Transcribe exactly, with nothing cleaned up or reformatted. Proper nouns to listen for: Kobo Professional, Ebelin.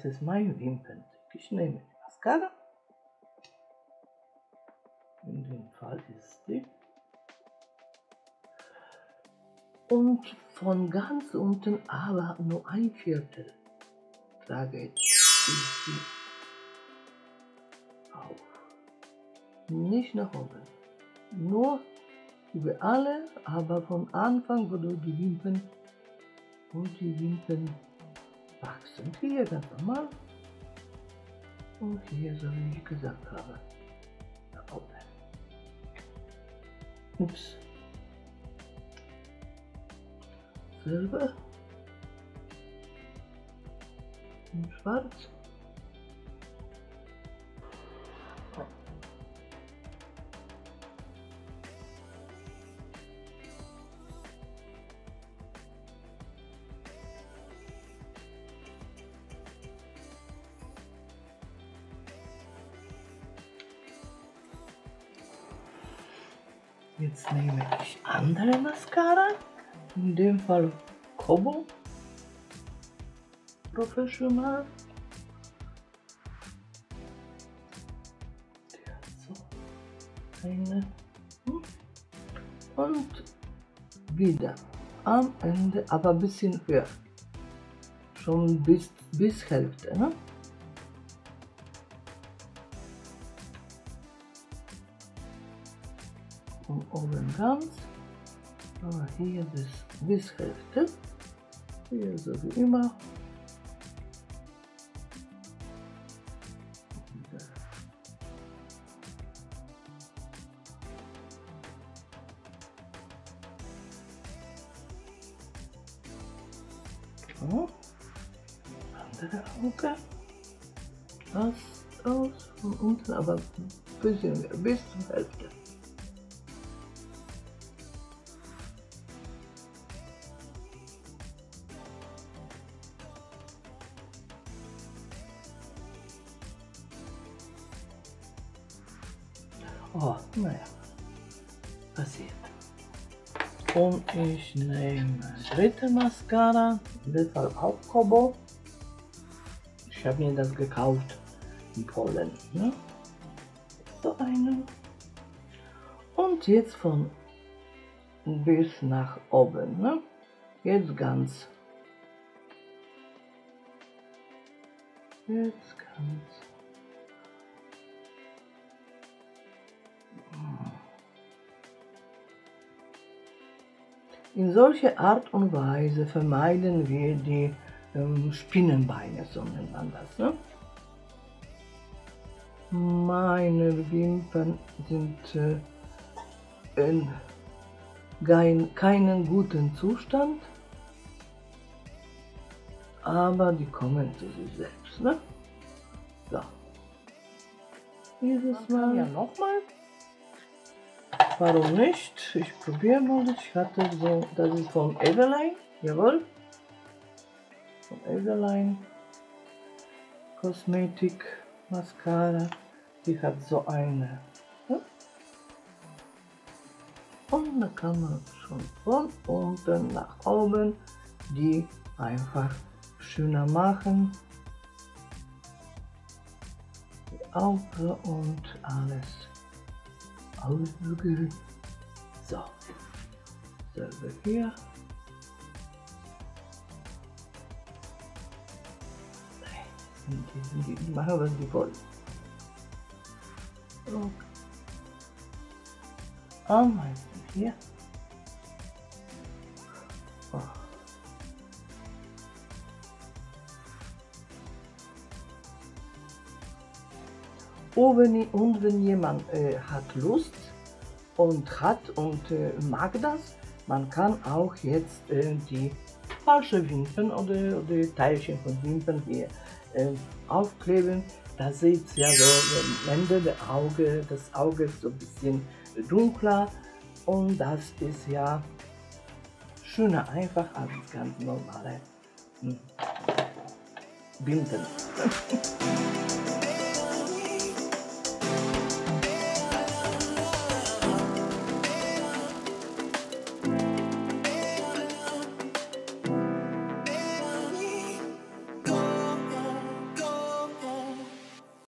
Das ist mein Wimperntag. Ich nehme die Mascara. In dem Fall ist die. Und von ganz unten, aber nur ein Viertel, trage ich sie auf. Nicht nach oben. Nur über alle, aber von Anfang, wo die Wimpern und die Wimpern wachsen. Hier ganz normal. Und hier, so wie ich gesagt habe, nach oben. Ups. Silber und schwarz. Jetzt nehme ich andere Mascara, in dem Fall Kobo Professional. Die hat so eine. Und wieder am Ende, aber ein bisschen höher. Schon bis, bis Hälfte. Ne? Und oben ganz, aber hier bis, bis Hälfte. Hier so wie immer. So. Andere Auge. Das aus von unten, aber ein bisschen mehr, bis zur Hälfte. Oh, naja, passiert. Und ich nehme dritte Mascara, in dem Fall auch Kobo. Ich habe mir das gekauft in Polen. Ne? So eine. Und jetzt von bis nach oben. Ne? Jetzt ganz. Jetzt ganz. In solcher Art und Weise vermeiden wir die ähm, Spinnenbeine, so nennt man das. Ne? Meine Wimpern sind äh, in kein, keinen guten Zustand, aber die kommen zu sich selbst. Ne? So. Dieses Mal ja nochmal. Warum nicht? Ich probiere mal. Ich hatte so, das ist von Ebelin, jawohl. Von Ebelin Kosmetik Mascara. Die hat so eine. Ja? Und da kann man schon von unten nach oben die einfach schöner machen. Die Augen und alles. Ausbügeln. So, selber hier. Nein, die, die machen was die wollen. Okay. Am meisten hier. Oh. Und wenn jemand äh, hat Lust und hat und äh, mag das, man kann auch jetzt äh, die falsche Wimpern oder, oder Teilchen von Wimpern hier äh, aufkleben. Da seht ihr ja so am Ende der Auge, das Auge ist so ein bisschen dunkler und das ist ja schöner einfach als ganz normale Wimpern.